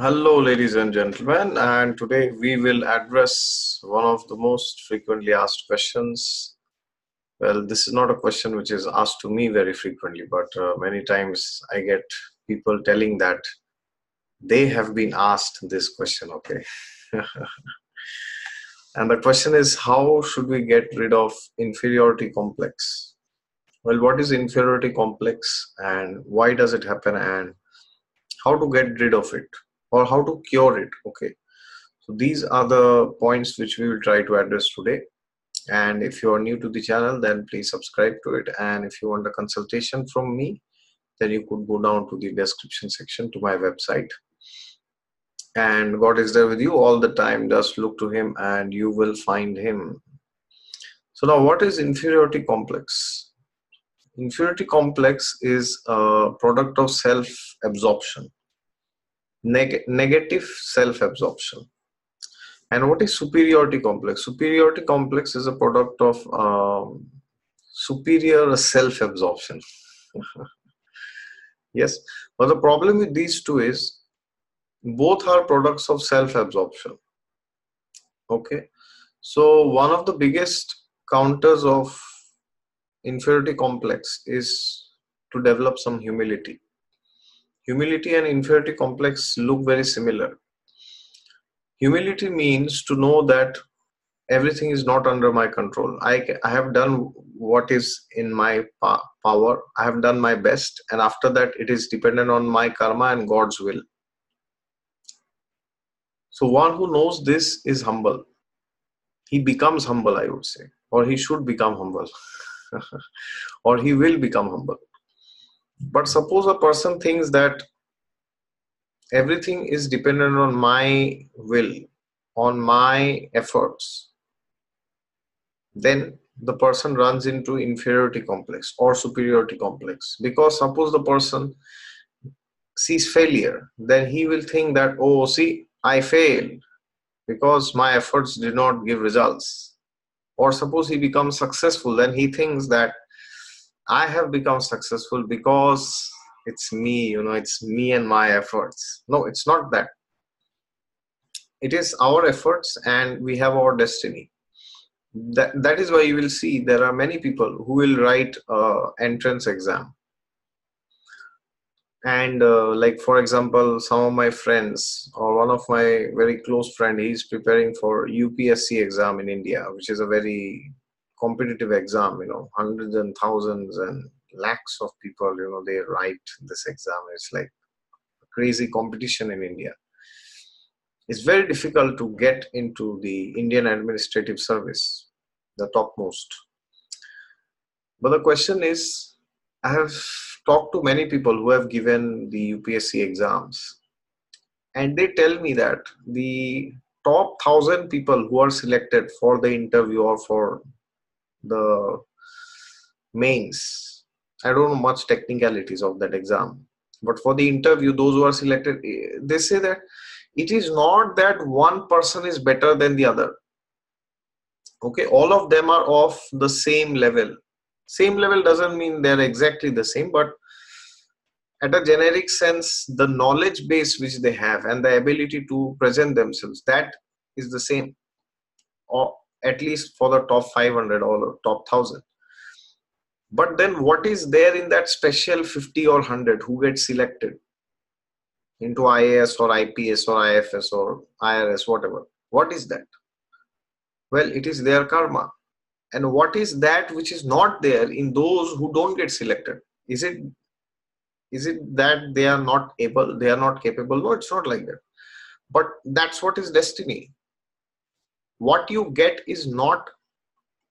Hello, ladies and gentlemen, and today we will address one of the most frequently asked questions. Well, this is not a question which is asked to me very frequently, but many times I get people telling that they have been asked this question, okay? And the question is, how should we get rid of inferiority complex? Well, what is inferiority complex and why does it happen and how to get rid of it? Or how to cure it, okay? So these are the points which we will try to address today. And if you are new to the channel, then please subscribe to it. And if you want a consultation from me, then you could go down to the description section to my website. And God is there with you all the time. Just look to Him and you will find Him. So now, what is inferiority complex? Inferiority complex is a product of self-absorption. Negative self-absorption. And what is superiority complex? Superiority complex is a product of superior self-absorption. Yes, but the problem with these two is both are products of self-absorption. Okay, so one of the biggest counters of inferiority complex is to develop some humility. Humility and inferiority complex look very similar. Humility means to know that everything is not under my control. I have done what is in my power. I have done my best, and after that it is dependent on my karma and God's will. So one who knows this is humble. He becomes humble, I would say, or he should become humble, or he will become humble. But suppose a person thinks that everything is dependent on my will, on my efforts, then the person runs into inferiority complex or superiority complex. Because suppose the person sees failure, then he will think that, oh, see, I failed because my efforts did not give results. Or suppose he becomes successful, then he thinks that I have become successful because it's me, you know, it's me and my efforts. No, it's not that. It is our efforts and we have our destiny. That is why you will see there are many people who will write entrance exam. And like, for example, some of my friends or one of my very close friend, he's preparing for UPSC exam in India, which is a very competitive exam, you know, hundreds and thousands and lakhs of people, you know, they write this exam. It's like a crazy competition in India. It's very difficult to get into the Indian Administrative Service, the topmost. But the question is, I have talked to many people who have given the UPSC exams, and they tell me that the top 1,000 people who are selected for the interview or for the mains, I don't know much technicalities of that exam, but for the interview, those who are selected, they say that it is not that one person is better than the other. Okay, all of them are of the same level. Same level doesn't mean they're exactly the same, but at a generic sense, the knowledge base which they have and the ability to present themselves, that is the same. Or at least for the top 500 or top 1,000. But then what is there in that special 50 or 100 who get selected into IAS or IPS or IFS or IRS, whatever? What is that? Well, it is their karma. And what is that which is not there in those who don't get selected? Is it that they are not able, they are not capable? No, it's not like that. But that's what is destiny. What you get is not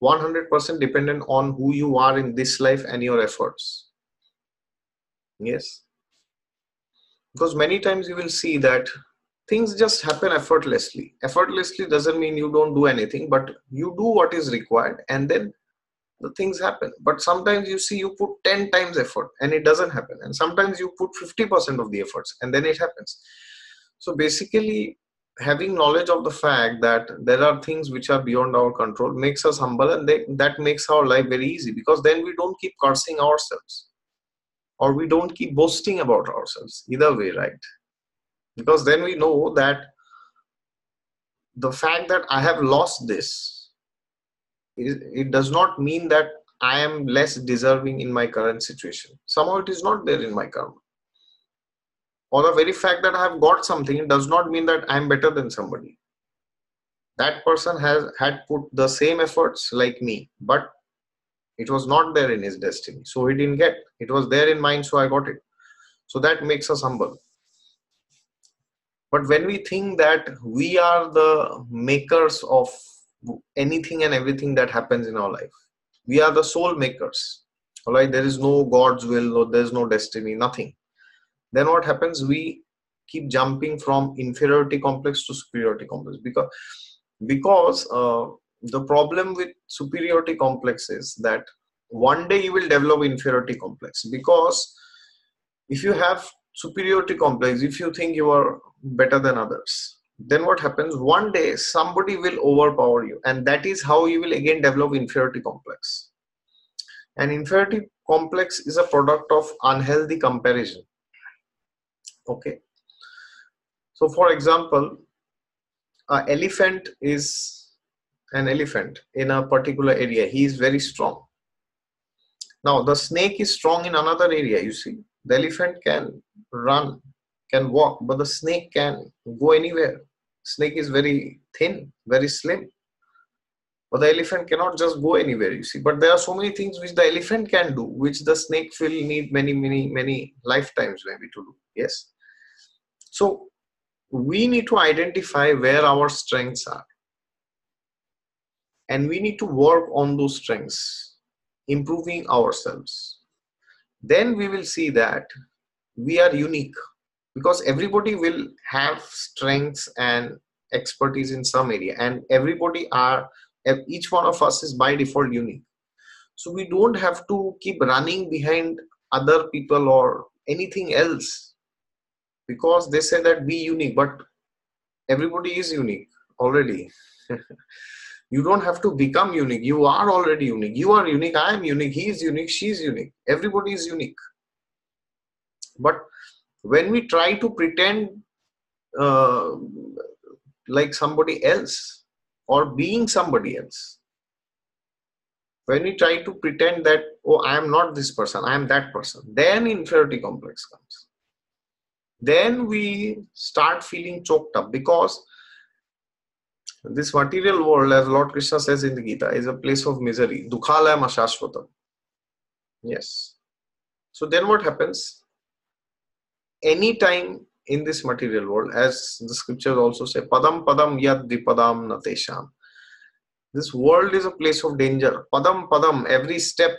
100% dependent on who you are in this life and your efforts. Yes. Because many times you will see that things just happen effortlessly. Effortlessly doesn't mean you don't do anything, but you do what is required and then the things happen. But sometimes you see you put 10 times effort and it doesn't happen. And sometimes you put 50% of the efforts and then it happens. So basically, having knowledge of the fact that there are things which are beyond our control makes us humble, and that makes our life very easy, because then we don't keep cursing ourselves or we don't keep boasting about ourselves. Either way, right? Because then we know that the fact that I have lost this, it does not mean that I am less deserving in my current situation. Somehow it is not there in my karma. Or the very fact that I have got something, it does not mean that I am better than somebody. That person had put the same efforts like me, but it was not there in his destiny. So he didn't get. It was there in mine, so I got it. So that makes us humble. But when we think that we are the makers of anything and everything that happens in our life, we are the sole makers. All right, there is no God's will, or there is no destiny, nothing. Then what happens? We keep jumping from inferiority complex to superiority complex, because the problem with superiority complex is that one day you will develop inferiority complex. Because if you have superiority complex, if you think you are better than others, then what happens? One day somebody will overpower you, and that is how you will again develop inferiority complex. And inferiority complex is a product of unhealthy comparison. Okay, so for example, an elephant is an elephant in a particular area. He is very strong. Now the snake is strong in another area. You see, the elephant can run, can walk, but the snake can go anywhere. Snake is very thin, very slim, but the elephant cannot just go anywhere, you see. But there are so many things which the elephant can do, which the snake will need many lifetimes maybe to do. Yes. So we need to identify where our strengths are, and we need to work on those strengths, improving ourselves. Then we will see that we are unique, because everybody will have strengths and expertise in some area, and each one of us is by default unique. So we don't have to keep running behind other people or anything else, because they say that be unique, but everybody is unique already. You don't have to become unique. You are already unique. You are unique. I am unique. He is unique. She is unique. Everybody is unique. But when we try to pretend like somebody else or being somebody else, when we try to pretend that, oh, I am not this person, I am that person, then inferiority complex comes. Then we start feeling choked up, because this material world, as Lord Krishna says in the Gita, is a place of misery. Dukhalayam Asashwatam. Yes. So then what happens? Any time in this material world, as the scriptures also say, Padam Padam Yad Vipadam Natesham. This world is a place of danger. Padam Padam, every step.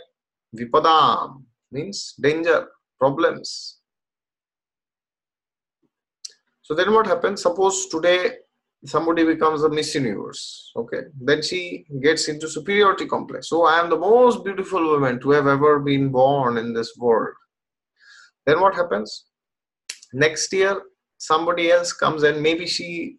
Vipadam means danger, problems. So then what happens? Suppose today somebody becomes a Miss Universe, okay, then she gets into superiority complex. So I am the most beautiful woman to have ever been born in this world. Then what happens? Next year somebody else comes, and maybe she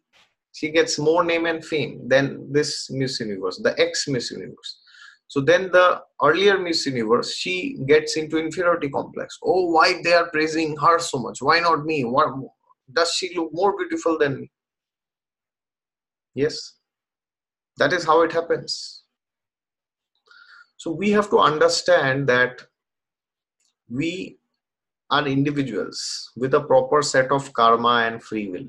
gets more name and fame than this Miss Universe, the ex-Miss Universe. So then the earlier Miss Universe, she gets into inferiority complex. Oh, why they are praising her so much? Why not me? Why does she look more beautiful than me? Yes, that is how it happens. So we have to understand that we are individuals with a proper set of karma and free will.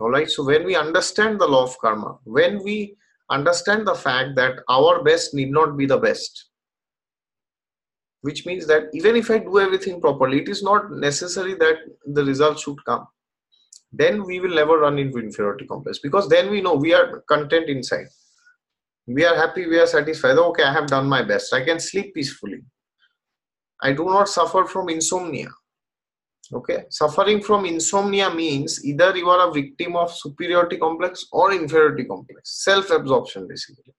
All right. So when we understand the law of karma, when we understand the fact that our best need not be the best, which means that even if I do everything properly, it is not necessary that the result should come, then we will never run into inferiority complex, because then we know we are content inside. We are happy, we are satisfied. Okay, I have done my best. I can sleep peacefully. I do not suffer from insomnia. Okay, suffering from insomnia means either you are a victim of superiority complex or inferiority complex, self-absorption basically.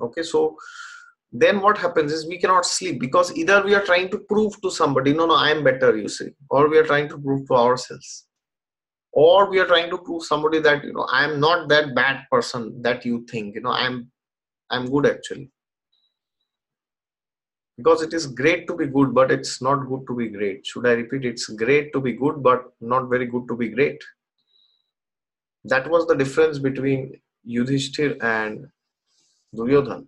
Okay, so then what happens is we cannot sleep, because either we are trying to prove to somebody, no, I am better, you see, or we are trying to prove to ourselves, or we are trying to prove somebody that, I am not that bad person that you think, I am good actually. Because it is great to be good, but it's not good to be great. Should I repeat? It's great to be good, but not very good to be great. That was the difference between Yudhishthir and Duryodhan.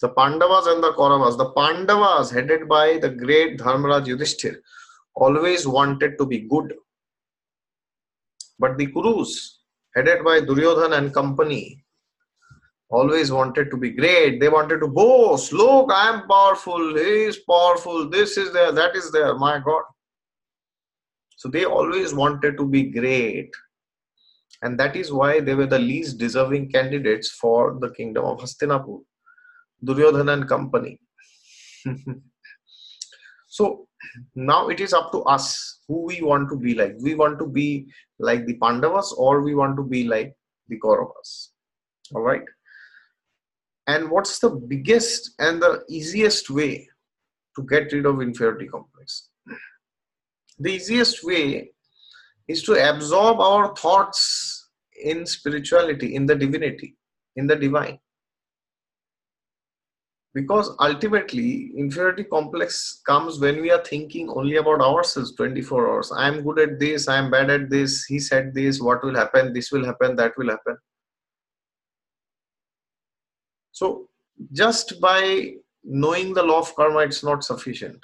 The Pandavas and the Kauravas. The Pandavas, headed by the great Dharmaraj Yudhishthir, always wanted to be good. But the Kurus, headed by Duryodhan and company, always wanted to be great. They wanted to boast. Look, I am powerful. He is powerful. This is there. That is there. My God. So they always wanted to be great. And that is why they were the least deserving candidates for the kingdom of Hastinapur. Duryodhan and company. So now it is up to us who we want to be like. We want to be like the Pandavas or we want to be like the Kauravas. All right. And what's the biggest and the easiest way to get rid of inferiority complex? The easiest way is to absorb our thoughts in spirituality, in the divinity, in the divine. Because ultimately, inferiority complex comes when we are thinking only about ourselves 24 hours. I am good at this, I am bad at this, he said this, what will happen, this will happen, that will happen. So, just by knowing the law of karma, it's not sufficient.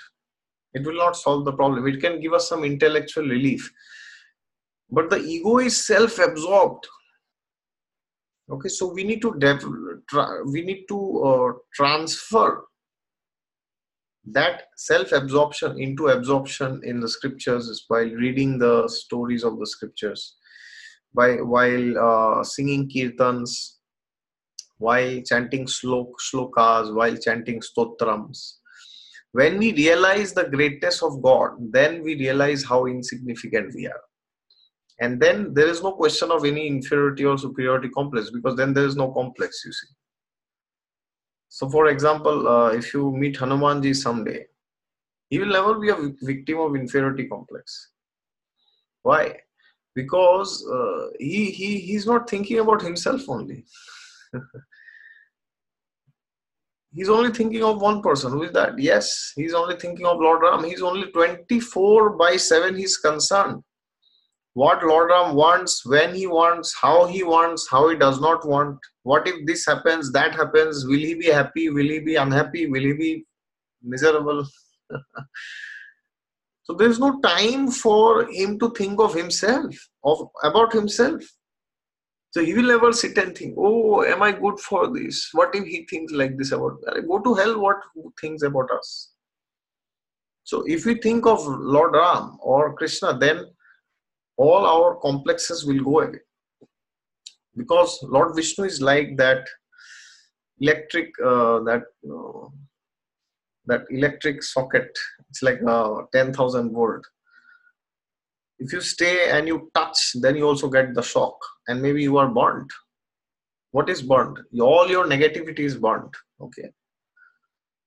It will not solve the problem. It can give us some intellectual relief. But the ego is self-absorbed. Okay, so we need to transfer that self-absorption into absorption in the scriptures is by reading the stories of the scriptures, while singing kirtans, while chanting shlokas, while chanting stotrams. When we realize the greatness of God, then we realize how insignificant we are. And then there is no question of any inferiority or superiority complex, because then there is no complex, you see. So for example, if you meet Hanumanji someday, he will never be a victim of inferiority complex. Why? Because he's not thinking about himself only. He's only thinking of one person. Who is that? Yes, he's only thinking of Lord Ram. He's only 24/7. He's concerned what Lord Ram wants, when he wants, how he does not want. What if this happens, that happens? Will he be happy? Will he be unhappy? Will he be miserable? So there's no time for him to think of himself, about himself. So he will never sit and think, oh, am I good for this? What if he thinks like this about me? Go to hell, what thinks about us? So if we think of Lord Ram or Krishna, then all our complexes will go away. Because Lord Vishnu is like that electric socket. It's like 10,000 volt. If you stay and you touch, then you also get the shock. And maybe you are burnt. What is burnt? All your negativity is burnt. Okay.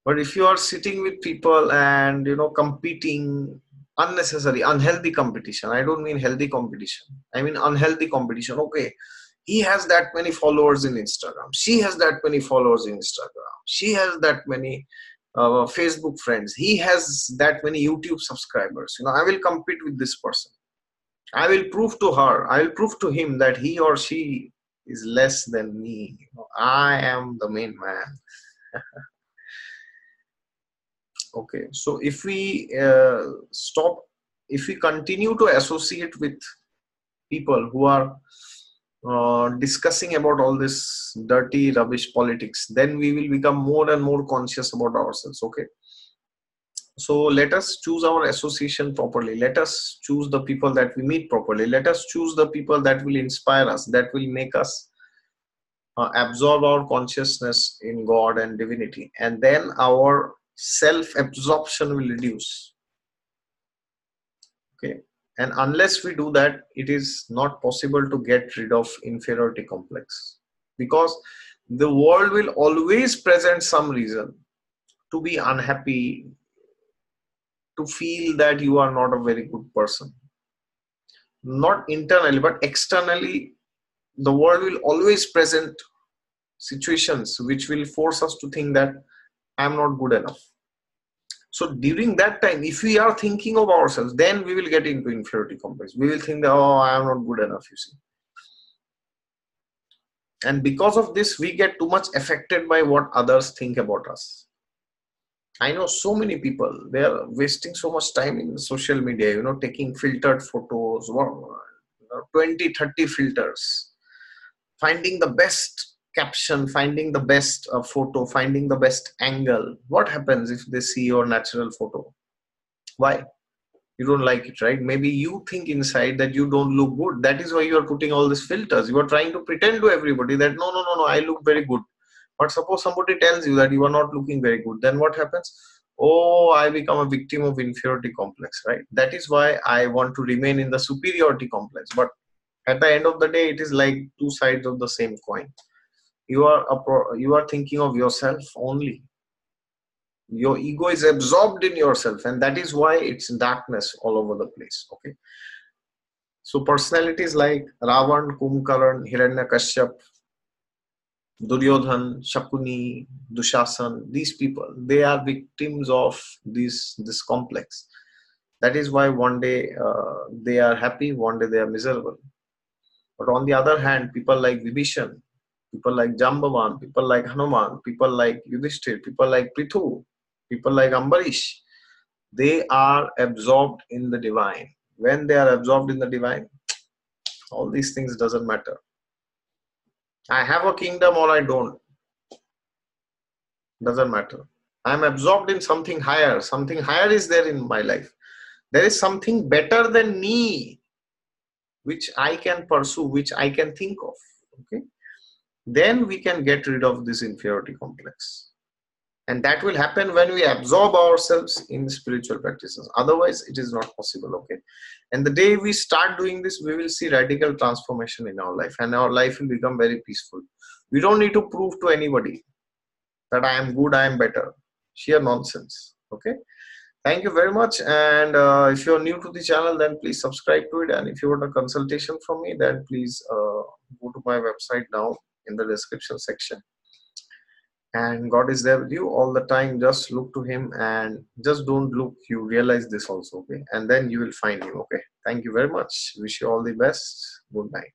But if you are sitting with people and, you know, competing, unnecessary, unhealthy competition. I don't mean healthy competition. I mean unhealthy competition. Okay. He has that many followers in Instagram. She has that many followers in Instagram. She has that many Facebook friends. He has that many YouTube subscribers. You know, I will compete with this person. I will prove to her, I will prove to him that he or she is less than me. You know, I am the main man. Okay, so if we continue to associate with people who are discussing about all this dirty rubbish politics, then we will become more and more conscious about ourselves. Okay. So let us choose our association properly. Let us choose the people that we meet properly. Let us choose the people that will inspire us, that will make us absorb our consciousness in God and divinity. And then our self-absorption will reduce. Okay. And unless we do that, it is not possible to get rid of inferiority complex. Because the world will always present some reason to be unhappy, to feel that you are not a very good person. Not internally, but externally, the world will always present situations which will force us to think that I am not good enough. So during that time, if we are thinking of ourselves, then we will get into inferiority complex. We will think that, oh, I am not good enough, you see. And because of this, we get too much affected by what others think about us. I know so many people, they are wasting so much time in social media, you know, taking filtered photos, 20, 30 filters, finding the best caption, finding the best photo, finding the best angle. What happens if they see your natural photo? Why? You don't like it, right? Maybe you think inside that you don't look good. That is why you are putting all these filters. You are trying to pretend to everybody that no, no, no, no, I look very good. But suppose somebody tells you that you are not looking very good, then what happens? Oh, I become a victim of inferiority complex, right? That is why I want to remain in the superiority complex. But at the end of the day, it is like two sides of the same coin. You are thinking of yourself only. Your ego is absorbed in yourself, and that is why it's darkness all over the place. Okay. So personalities like Ravan, Kumkaran, Hiranyakashyap, Duryodhan, Shakuni, Dushasan, these people, they are victims of this complex. That is why one day they are happy, one day they are miserable. But on the other hand, people like Vibhishan, people like Jambavan, people like Hanuman, people like Yudhishthir, people like Prithu, people like Ambarish, they are absorbed in the divine. When they are absorbed in the divine, all these things doesn't matter. I have a kingdom or I don't. Doesn't matter. I am absorbed in something higher. Something higher is there in my life. There is something better than me, which I can pursue, which I can think of. Okay. Then we can get rid of this inferiority complex. And that will happen when we absorb ourselves in spiritual practices. Otherwise, it is not possible. Okay. And the day we start doing this, we will see radical transformation in our life, and our life will become very peaceful. We don't need to prove to anybody that I am good, I am better. Sheer nonsense. Okay. Thank you very much. And if you are new to the channel, then please subscribe to it. And if you want a consultation from me, then please go to my website now in the description section. And God is there with you all the time. Just look to Him and just don't look. You realize this also, okay? And then you will find Him, okay? Thank you very much. Wish you all the best. Good night.